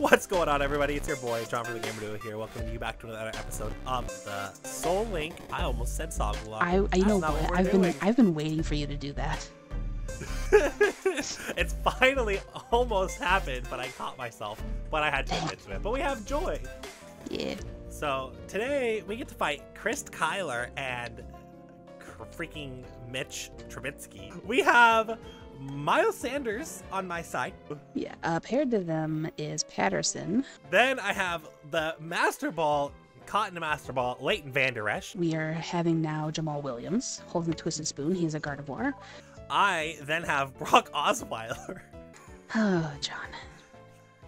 What's going on, everybody? It's your boy John from The GamerDuo here, welcoming you back to another episode of the Soul Link. I almost said song block. I've been waiting for you to do that. It's finally almost happened, but I caught myself. But I had to admit to it. But we have Joy. Yeah. So today we get to fight Chris Kyler and freaking Mitch Trubisky. We have Miles Sanders on my side. Yeah, paired to them is Patterson. Then I have the Master Ball, Cotton Master Ball, Leighton Vander Esch. We are having now Jamal Williams holding the Twisted Spoon. He's a Gardevoir. I then have Brock Osweiler. Oh, John.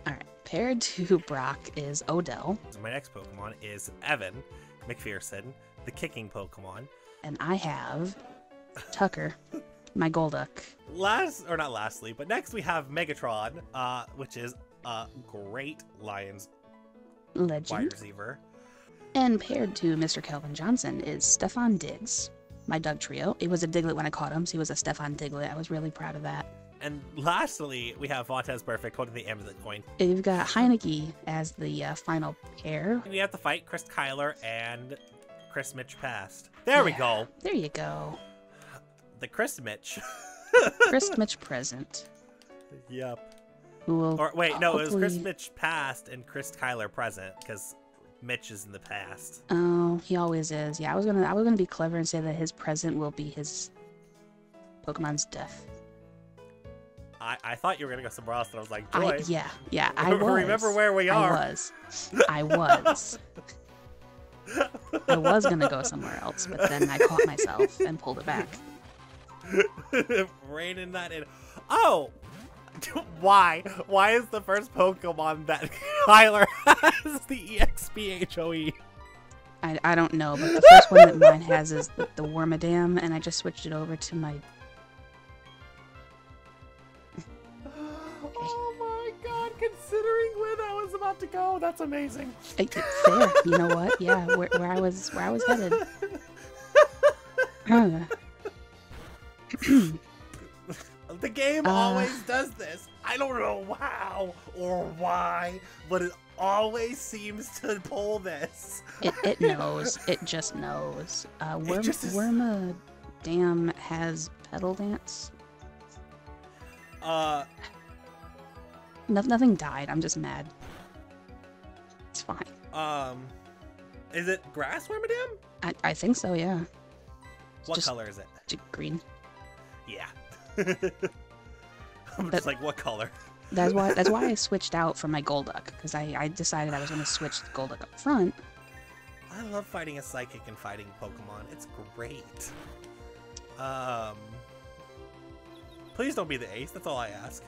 All right, paired to Brock is Odell. My next Pokemon is Evan McPherson, the kicking Pokemon. And I have Tucker. My Golduck. Next we have Megatron, which is a great Lions legend wide receiver. And paired to Mr. Calvin Johnson is Stefan Diggs, my Doug Trio. It was a Diglett when I caught him, so he was a Stefan Diglett. I was really proud of that. And lastly, we have Vontez Burfict holding the Amulet Coin. And you've got Heineke as the final pair. And we have to fight Chris Kyler and Chris Mitch Past. There we go. There you go. The Chris Mitch. Chris Mitch present. Yep. Well, or wait, no, hopefully it was Chris Mitch past and Chris Kyler present, because Mitch is in the past. Oh, he always is. Yeah, I was gonna be clever and say that his present will be his Pokemon's death. I thought you were gonna go somewhere else, and I was like, Joy. I was. Remember where we are. I was. I was gonna go somewhere else, but then I caught myself and pulled it back. Raining that in. Oh! Why? Why is the first Pokemon that Kyler has the EXPHOE? I don't know, but the first one that mine has is the Wormadam, and I just switched it over to my... Oh my god, considering where that was about to go, that's amazing. Fair, you know what? Yeah, where I was headed. The game always does this. I don't know how or why, but it always seems to pull this. It knows. It just knows. Wormadam has Petal Dance. Nothing died. I'm just mad. It's fine. Is it grass Wormadam? I think so. Yeah. What color is it? Green. Yeah. I'm just like, what color? That's why I switched out from my Golduck, because I decided I was going to switch the Golduck up front. I love fighting a psychic and fighting Pokemon. It's great. Please don't be the ace. That's all I ask.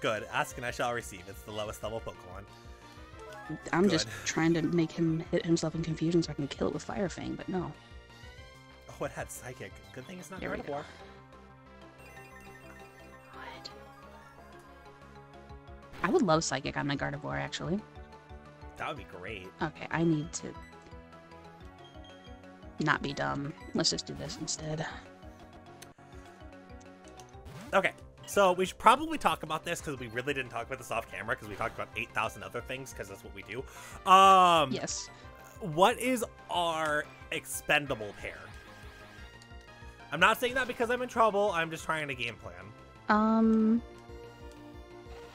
Good. Ask and I shall receive. It's the lowest level Pokemon. I'm just trying to make him hit himself in confusion so I can kill it with Fire Fang, but no. Oh, it had Psychic. Good thing it's not Gardevoir. What? I would love Psychic on my Gardevoir, actually. That would be great. Okay, I need to not be dumb. Let's just do this instead. Okay. So we should probably talk about this, because we really didn't talk about this off camera, because we talked about 8,000 other things, because that's what we do. Yes. What is our expendable pair? I'm not saying that because I'm in trouble. I'm just trying to game plan.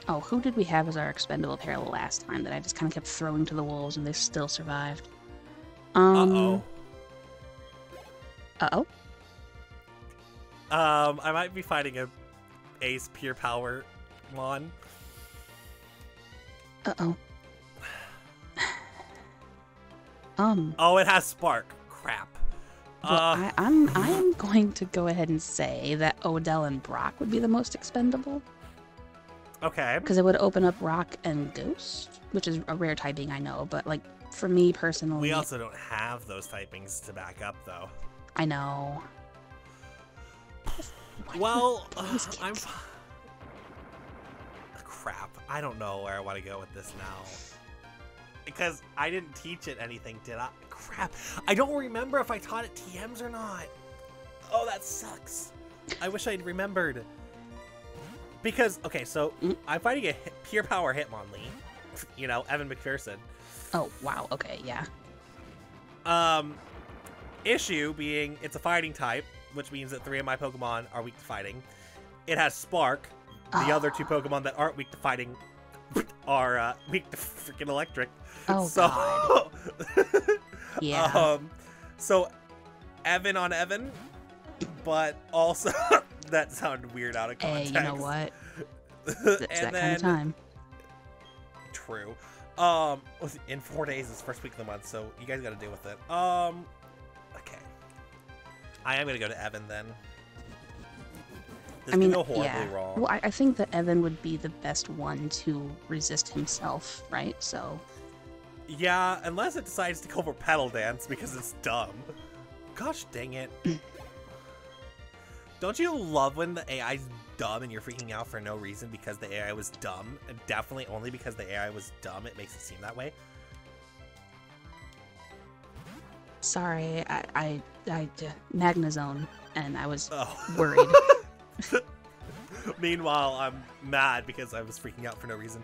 Oh, who did we have as our expendable pair last time that I just kind of kept throwing to the wolves and they still survived? I might be fighting a ace pure power mon. Oh, it has spark. Crap. Well, I am going to go ahead and say that Odell and Brock would be the most expendable. Okay. Because it would open up Rock and Ghost, which is a rare typing, I know, but like for me personally, we also don't have those typings to back up, though. I know. Well, I'm crap. I don't know where I want to go with this now, because I didn't teach it anything, did I? Crap. I don't remember if I taught it TMs or not. Oh, that sucks. I wish I'd remembered. Because, okay, so I'm fighting a pure power Hitmonlee. You know, Evan McPherson. Oh, wow. Okay, yeah. Issue being it's a fighting type, which means that 3 of my Pokemon are weak to fighting. It has Spark. The other 2 Pokemon that aren't weak to fighting are weak to freaking electric. Oh, so, God. Yeah. So, Evan on Evan, but also... that sounded weird out of context. Hey, you know what? It's that kind of time. True. In 4 days is the first week of the month, so you guys got to deal with it. Okay. I am going to go to Evan then. This I mean, no horribly yeah. wrong. Well, I think that Evan would be the best one to resist himself, right? So. Yeah, unless it decides to go for Petal Dance because it's dumb. Gosh dang it. Don't you love when the AI's dumb and you're freaking out for no reason because the AI was dumb? And definitely only because the AI was dumb, it makes it seem that way. Sorry, I Magnezone, and I was worried. Meanwhile, I'm mad because I was freaking out for no reason.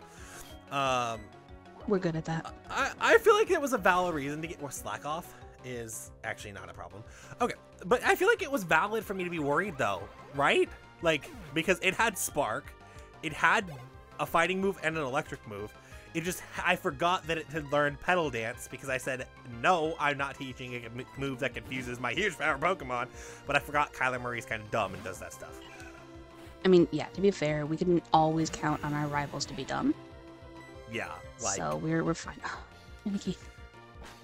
We're good at that. I feel like it was a valid reason to get more slack off. Is actually not a problem. Okay, but I feel like it was valid for me to be worried though, right? Like, because it had Spark, it had a fighting move and an electric move. It just, I forgot that it had learned Petal Dance because I said, no, I'm not teaching a move that confuses my huge power Pokemon, but I forgot Kyler Murray's kind of dumb and does that stuff. I mean, yeah, to be fair, we can always count on our rivals to be dumb. Yeah, like... so we're fine. Nikki.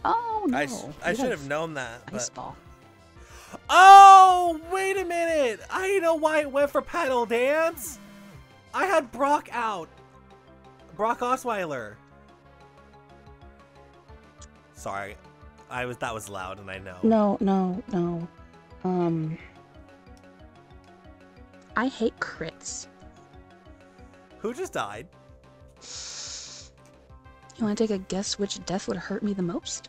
Oh, no. I should have known that. But... Ice Ball. Oh, wait a minute. I know why it went for Petal Dance. I had Brock out. Brock Osweiler. Sorry. That was loud, and I know. No. I hate crits. Who just died? You want to take a guess which death would hurt me the most?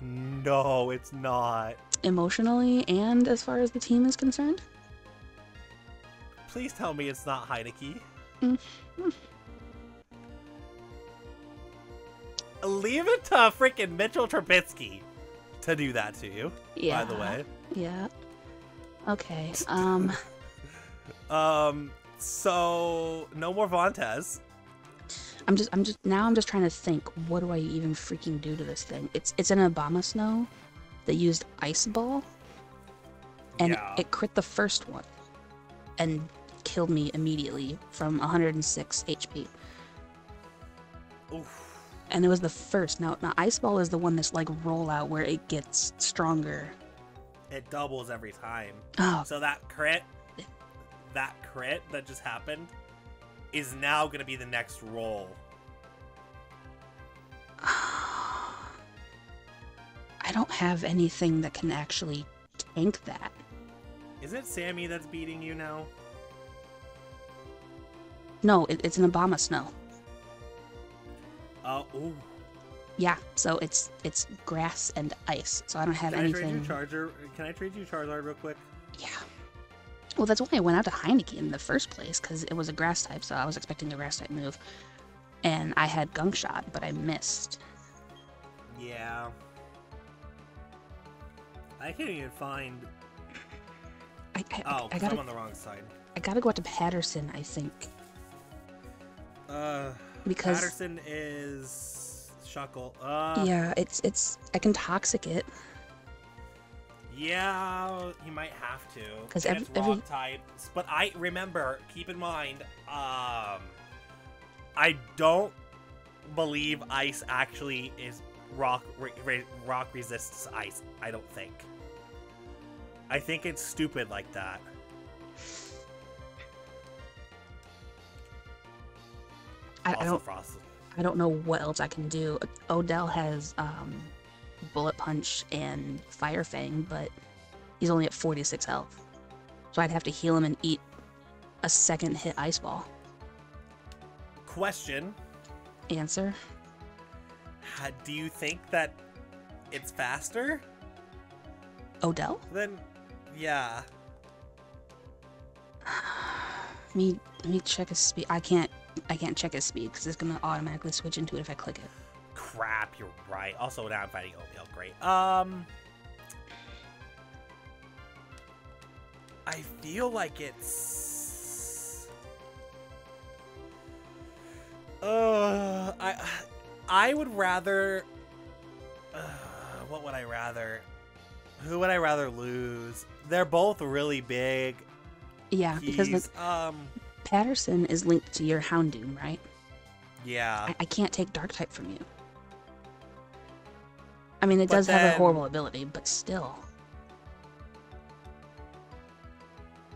No, it's not. Emotionally and as far as the team is concerned? Please tell me it's not Heineke. Mm-hmm. Leave it to freaking Mitchell Trubisky to do that to you, yeah. By the way. Yeah. Okay, so, no more Vontaze. I'm just trying to think. What do I even freaking do to this thing? It's an Abomasnow that used Ice Ball, and yeah. It crit the first one, and killed me immediately from 106 HP. Oof. And it was the first. Now Ice Ball is the one that's like rollout where it gets stronger. It doubles every time. Oh. So that crit that just happened. Is now going to be the next roll. I don't have anything that can actually tank that. Is it Sammy that's beating you now? No, it's an Abomasnow. Oh. Yeah, so it's grass and ice, so I don't have anything. Can I trade you Charizard real quick? Yeah. Well, that's why I went out to Heineke in the first place, because it was a grass type, so I was expecting the grass type move. And I had Gunk Shot, but I missed. Yeah. I can't even find... I'm on the wrong side. I gotta go out to Patterson, I think. Because... Patterson is... Shuckle. Yeah, it's... I can Toxic it. Yeah, you might have to. Because it's rock types. But I remember, keep in mind, I don't believe ice actually is rock resists ice. I don't think. I think it's stupid like that. I don't know what else I can do. Odell has Bullet Punch and Fire Fang, but he's only at 46 health. So I'd have to heal him and eat a second hit Ice Ball. Question. Answer. Do you think that it's faster? Odell? Then, yeah. Let me check his speed. I can't check his speed because it's gonna automatically switch into it if I click it. Crap, you're right. Also, now I'm fighting Odell. Great. I feel like it's. I would rather. What would I rather? Who would I rather lose? They're both really big. Yeah, Jeez. Because like Patterson is linked to your Houndoom, right? Yeah. I can't take Dark type from you. I mean, it does have a horrible ability, but still.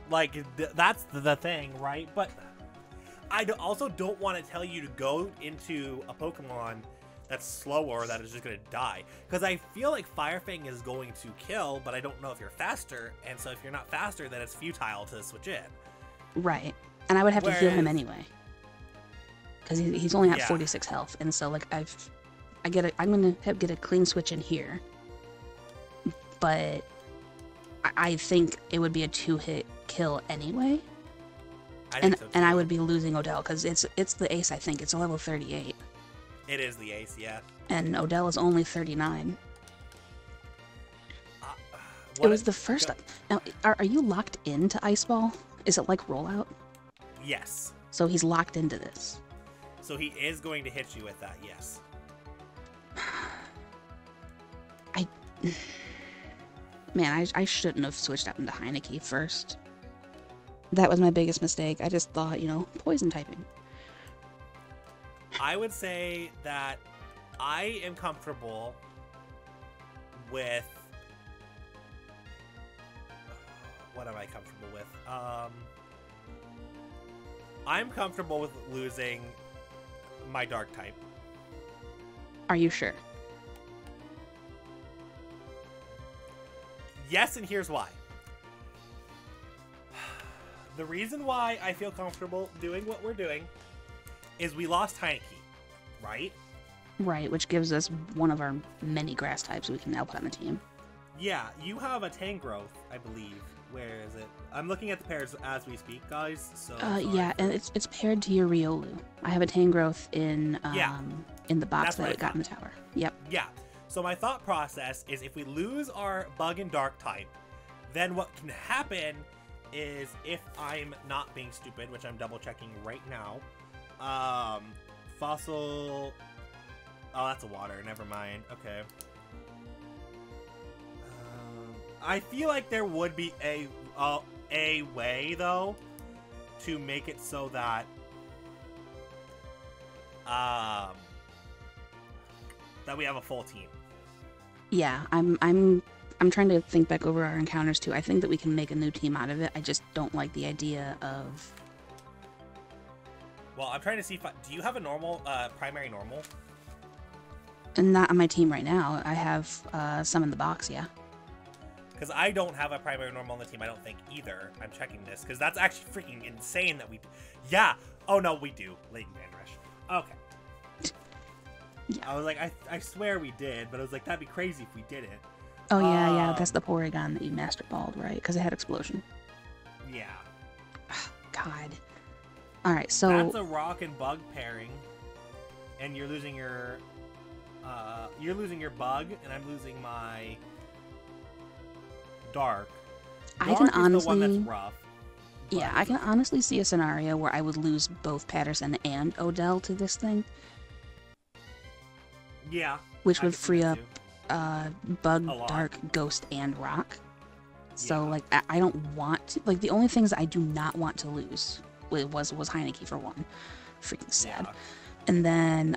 Like that's the thing, right? But I also don't want to tell you to go into a Pokemon that's slower that is just going to die. Because I feel like Fire Fang is going to kill, but I don't know if you're faster. And so if you're not faster, then it's futile to switch in. Right. And I would have to heal him anyway. Because he's only at 46 health. And so like I'm going to get a clean switch in here. But I think it would be a two-hit kill anyway. And I would be losing Odell because it's the ace, I think. It's a level 38. It is the ace, yeah. And Odell is only 39. It was the first. Now, are you locked into Ice Ball? Is it like Rollout? Yes. So he's locked into this. So he is going to hit you with that, yes. Man, I shouldn't have switched out into Heineke first. That was my biggest mistake. I just thought, you know, poison typing. I would say that I am comfortable with what am I comfortable with? I'm comfortable with losing my dark type. Are you sure? Yes, and here's why. The reason why I feel comfortable doing what we're doing is we lost Heineke, right? Right, which gives us one of our many grass types we can now put on the team. Yeah, you have a Tangrowth, I believe. Where is it? I'm looking at the pairs as we speak, guys. So yeah, and it's paired to your Riolu. I have a Tangrowth in the box that we got in the tower. Yep. Yeah. So my thought process is if we lose our bug and dark type, then what can happen is if I'm not being stupid, which I'm double checking right now. Fossil. Oh, that's a water. Never mind. Okay. I feel like there would be a way though to make it so that that we have a full team. Yeah, I'm trying to think back over our encounters too. I think that we can make a new team out of it. I just don't like the idea of. Well, I'm trying to see if do you have a normal, primary normal? Not on my team right now. I have some in the box, yeah. Because I don't have a primary normal on the team, I don't think, either. I'm checking this, because that's actually freaking insane that we... Yeah! Oh, no, we do. Leighton Vander Esch. Okay. Yeah. I was like, I swear we did, but I was like, that'd be crazy if we didn't. Oh, yeah, yeah. That's the Porygon that you master balled, right? Because it had explosion. Yeah. Oh, God. All right, so that's a rock and bug pairing, and you're losing your bug, and I'm losing my dark. I can honestly, the one that's rough, yeah, I can honestly see a scenario where I would lose both Patterson and Odell to this thing. Yeah, which would free up bug, dark, ghost, and rock. So yeah. Like I don't want to, like the only things I do not want to lose. It was Heineke for one. Freaking sad. Yeah. And then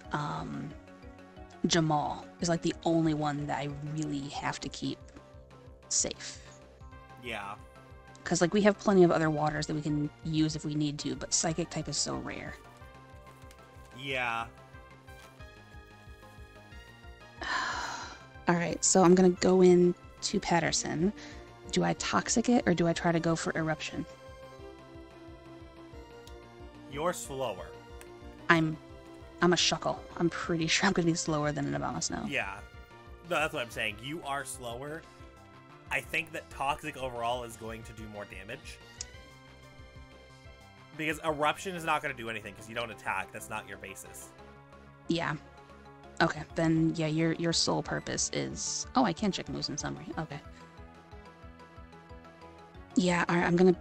Jamal is like the only one that I really have to keep safe. Yeah. Because like we have plenty of other waters that we can use if we need to, but psychic type is so rare. Yeah. Alright, so I'm going to go in to Patterson. Do I toxic it or do I try to go for eruption? You're slower. I'm a shuckle. I'm pretty sure I'm going to be slower than an Abomasnow. Yeah. No, that's what I'm saying. You are slower. I think that toxic overall is going to do more damage. Because Eruption is not going to do anything because you don't attack. That's not your basis. Yeah. Okay, then, yeah, your sole purpose is... Oh, I can check moves in summary. Okay. Yeah, all right, I'm going to...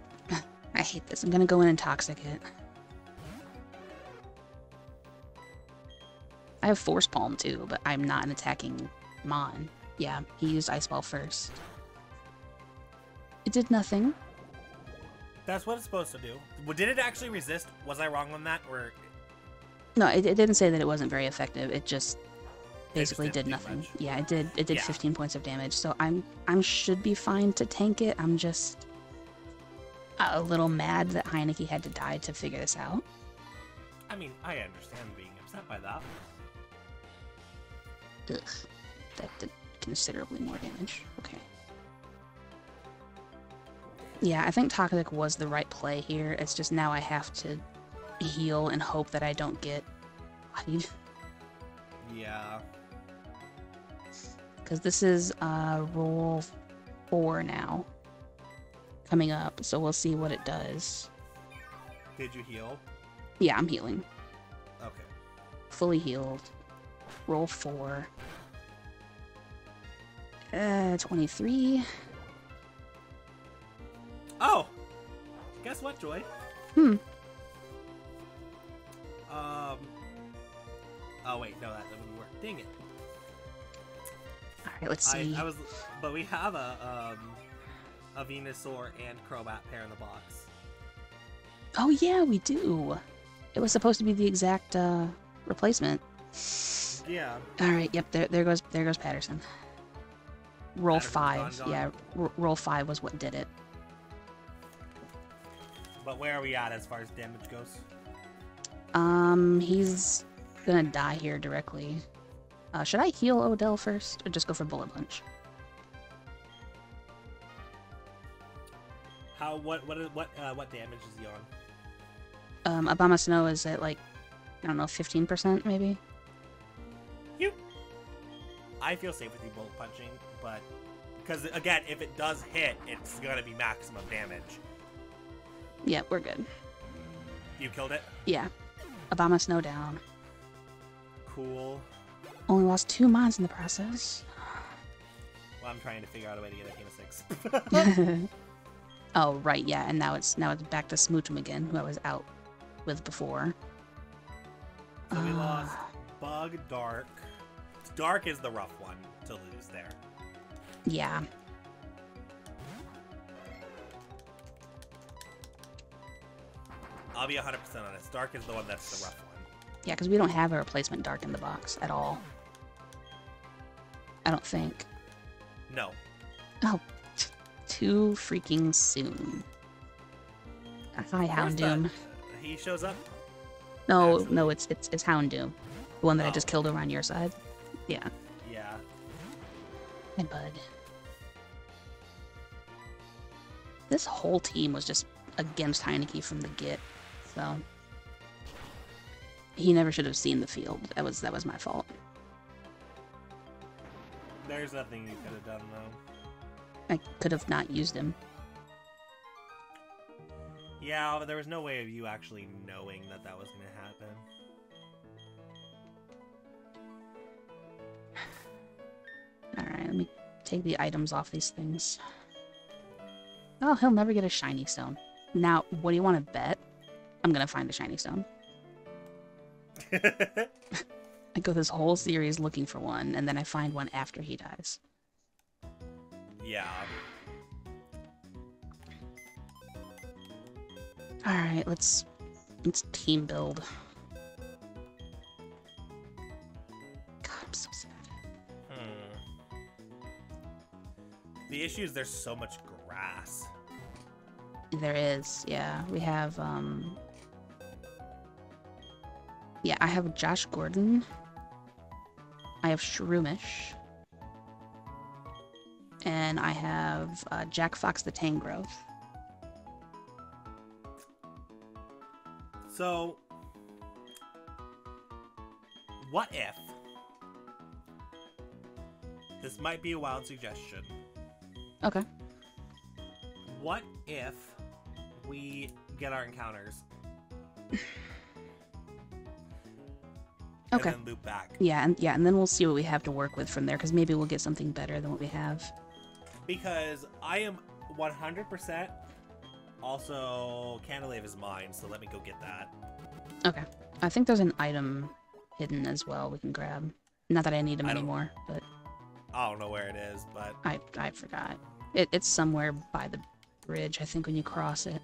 I hate this. I'm going to go in and Toxic it. I have Force Palm, too, but I'm not an attacking Mon. Yeah, he used Ice Ball first. It did nothing. That's what it's supposed to do. Did it actually resist? Was I wrong on that? Or... No, it didn't say that it wasn't very effective. It just basically did nothing. Much. Yeah, it did 15 points of damage. So I'm should be fine to tank it. I'm just a little mad that Heineke had to die to figure this out. I mean, I understand being upset by that. Ugh, that did considerably more damage. Okay. Yeah, I think Toxic was the right play here. It's just now I have to heal and hope that I don't get bodied. Yeah. Because this is roll 4 now. Coming up, so we'll see what it does. Did you heal? Yeah, I'm healing. Okay. Fully healed. Roll 4. 23. Oh! Guess what, Joy? Hmm. Oh wait, no, that wouldn't work. Dang it. Alright, let's see. I was, but we have a Venusaur and Crobat pair in the box. Oh yeah, we do. It was supposed to be the exact replacement. Yeah. Alright, yep, there goes Patterson. Roll 5. Gone. Yeah, roll 5 was what did it. But where are we at as far as damage goes? He's gonna die here directly. Should I heal Odell first, or just go for Bullet punch? How? What damage is he on? Abomasnow is at like, I don't know, 15% maybe. You. I feel safe with you bullet punching, but because again, if it does hit, it's gonna be maximum damage. Yeah, we're good. You killed it? Yeah. Abomasnow down. Cool. Only lost 2 mons in the process. Well, I'm trying to figure out a way to get a game of 6. Oh right, yeah, and now it's back to Smoochum again, who I was out with before. So we lost Bug, Dark. Dark is the rough one to lose there. Yeah. I'll be 100% honest. Dark is the one that's the rough one. Yeah, because we don't have a replacement Dark in the box at all. I don't think. No. Oh, too freaking soon. Hi, Houndoom. He shows up? No, absolutely. No, it's Houndoom. The one that I just killed over on your side. Yeah. Yeah. Hey, bud. This whole team was just against Heineke from the get. So he never should have seen the field. That was my fault. There's nothing you could have done though. I could have not used him. Yeah, but there was no way of you actually knowing that that was going to happen. All right, let me take the items off these things. Oh, he'll never get a shiny stone. Now, what do you want to bet? I'm going to find a shiny stone. I go this whole series looking for one, and then I find one after he dies. Yeah. Alright, let's team build. God, I'm so sad. The issue is there's so much grass. There is, yeah. We have, yeah, I have Josh Gordon. I have Shroomish. And I have Jack Fox the Tangrowth. So, what if? This might be a wild suggestion. Okay. What if we get our encounters Okay. And then loop back. Yeah, and then we'll see what we have to work with from there, because maybe we'll get something better than what we have. Because I am 100% also Candelave is mine, so let me go get that. Okay. I think there's an item hidden as well we can grab. Not that I need them anymore, but... I don't know where it is, but... I forgot. It's somewhere by the bridge, I think, when you cross it.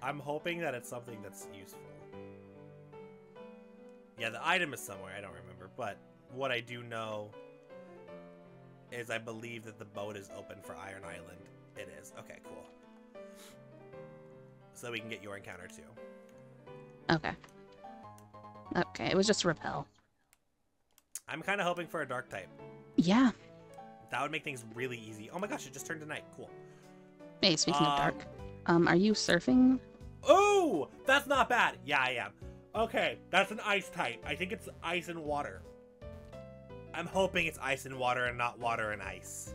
I'm hoping that it's something that's useful. Yeah, the item is somewhere, I don't remember, but what I do know is I believe that the boat is open for Iron Island. It is. Okay, cool. So we can get your encounter too. Okay. Okay, it was just repel. I'm kind of hoping for a dark type. Yeah. That would make things really easy. Oh my gosh, it just turned to night. Cool. Hey, speaking of dark, are you surfing? Oh, that's not bad. Yeah, I am. Okay, that's an ice type. I think it's ice and water. I'm hoping it's ice and water and not water and ice.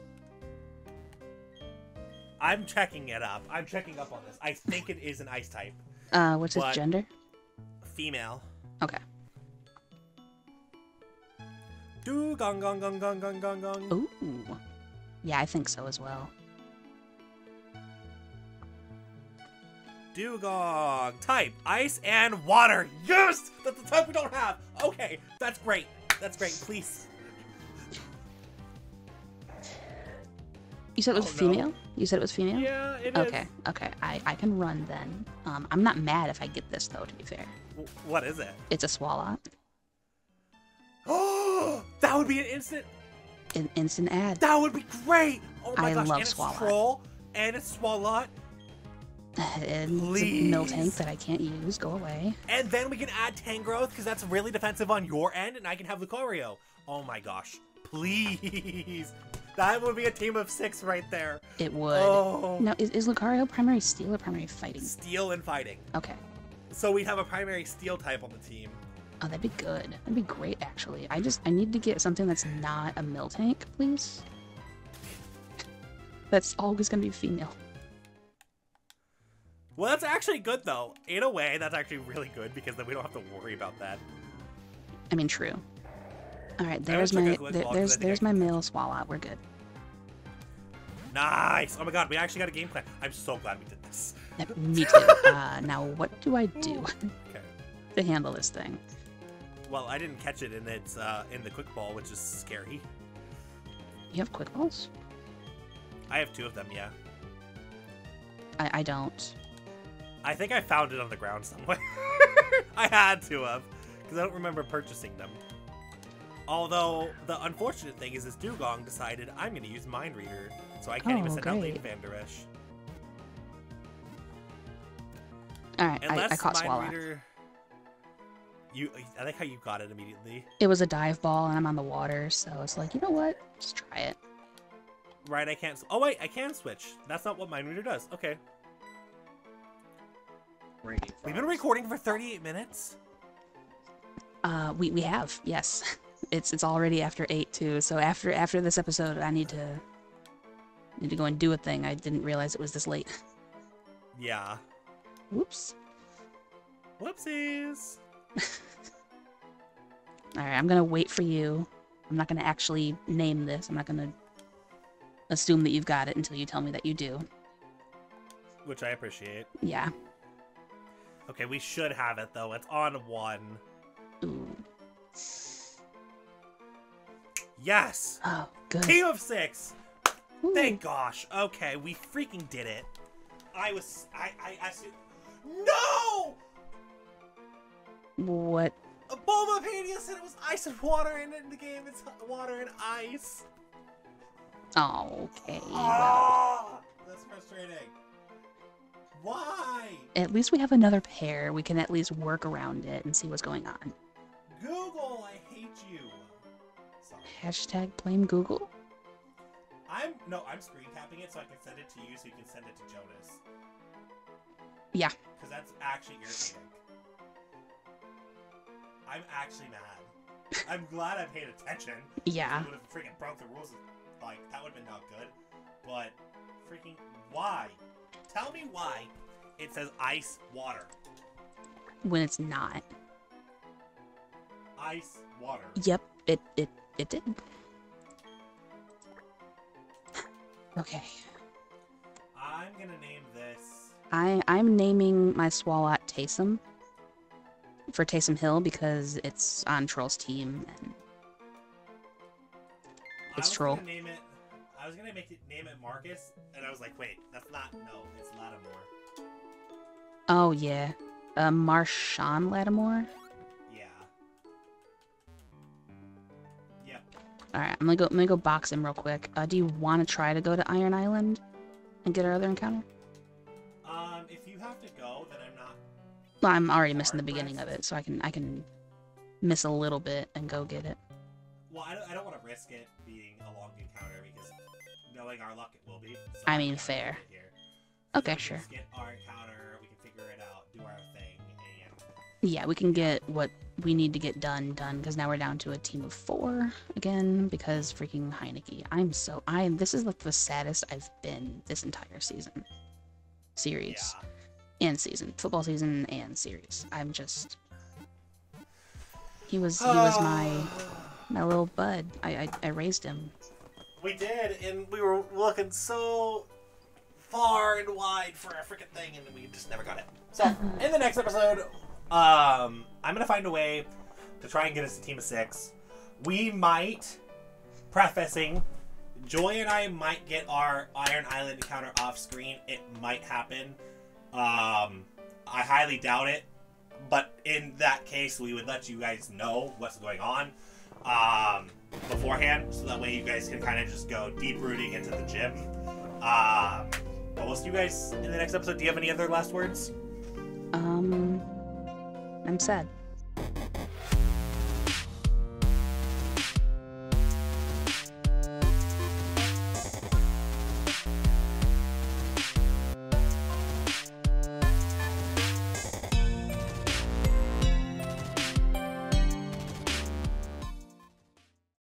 I'm checking it up. I'm checking up on this. I think it is an ice type. What's his gender? Female. Okay. Dugong, gong, gong, gong, gong, gong, gong. Ooh. Yeah, I think so as well. Dugong. Type. Ice and water. Yes! That's the type we don't have. Okay. That's great. That's great. Please. You said it was female? No. You said it was female? Yeah, it is. Okay, okay. I can run then. I'm not mad if I get this, though, to be fair. What is it? It's a Swalot. Oh, that would be an instant... An instant ad. That would be great! Oh my gosh, love and Swalot. It's Troll, and it's Swalot. And please. It's a mill tank that I can't use. Go away. And then we can add Tangrowth, because that's really defensive on your end, and I can have Lucario. Oh my gosh. Please. That would be a team of 6 right there. It would. Oh. Now, is Lucario primary steel or primary fighting? Steel and fighting. Okay. So we'd have a primary steel type on the team. Oh, that'd be good. That'd be great, actually. I need to get something that's not a mill tank, please. That's always going to be female. Well, that's actually good, though. In a way, that's actually really good, because then we don't have to worry about that. I mean, true. All right, there's my male Swalot. We're good. Nice. Oh my god, we actually got a game plan. I'm so glad we did this. Me too. Now what do? Okay. To handle this thing? Well, I didn't catch it, and it's in the quick ball, which is scary. You have quick balls? I have 2 of them. Yeah. I don't. I think I found it on the ground somewhere. I had 2 of, because I don't remember purchasing them. Although, the unfortunate thing is this Dugong decided I'm going to use Mind Reader, so I can't even send out Leighton Vander Esch. Alright, I caught Swalot. I like how you got it immediately. It was a dive ball, and I'm on the water, so it's like, you know what? Just try it. Right, I can't... Oh, wait, I can switch. That's not what Mind Reader does. Okay. We've been recording for 38 minutes? We have, yes. It's already after 8 too. So after this episode, I need to go and do a thing. I didn't realize it was this late. Yeah. Whoops. Whoopsies. All right, I'm gonna wait for you. I'm not gonna actually name this. I'm not gonna assume that you've got it until you tell me that you do. Which I appreciate. Yeah. Okay, we should have it though. It's on 1. Ooh. Yes! Oh, good. Team of 6! Ooh. Thank gosh. Okay, we freaking did it. No! What? Abomasnow said it was ice and water, and in the game it's water and ice. Oh, okay. Ah! Wow. That's frustrating. Why? At least we have another pair. We can at least work around it and see what's going on. Google, I hate you. Sorry. Hashtag blame Google. I'm screen tapping it so I can send it to you so you can send it to Jonas. Yeah. Because that's actually irritating. I'm actually mad. I'm glad I paid attention. Yeah. I would have freaking broke the rules. Like, that would have been not good. But freaking why? Tell me why. it says ice water. When it's not. Ice water. Yep, it did. Okay. I'm gonna name this. I'm naming my Swalot Taysom. For Taysom Hill, because it's on Troll's team and it's Troll. I was gonna name it Marcus, and I was like, wait, that's not, no, it's Lattimore. Oh yeah. Marshon Lattimore? Yeah. Yep. Alright, I'm gonna go box him real quick. Do you wanna try to go to Iron Island and get our other encounter? If you have to go, then I'm not. Well, I'm already missing the beginning of it, so I can miss a little bit and go get it. Well, I don't wanna risk it being a long encounter because knowing our luck, it will be. So I mean, fair. Okay, sure. Get our encounter, we can figure it out, do our thing, and... Yeah, we can get what we need to get done, because now we're down to a team of 4 again, because freaking Heineke. This is like the saddest I've been this entire season. Series. Yeah. And season. Football season and series. I'm just... He was my little bud. I raised him. We did, and we were looking so far and wide for a freaking thing, and we just never got it. So, in the next episode, I'm going to find a way to try and get us a team of 6. We might, prefacing, Joy and I might get our Iron Island encounter off screen. It might happen. I highly doubt it, but in that case, we would let you guys know what's going on. Beforehand, so that way you guys can kind of just go deep rooting into the gym. But we'll see you guys in the next episode. Do you have any other last words? I'm sad.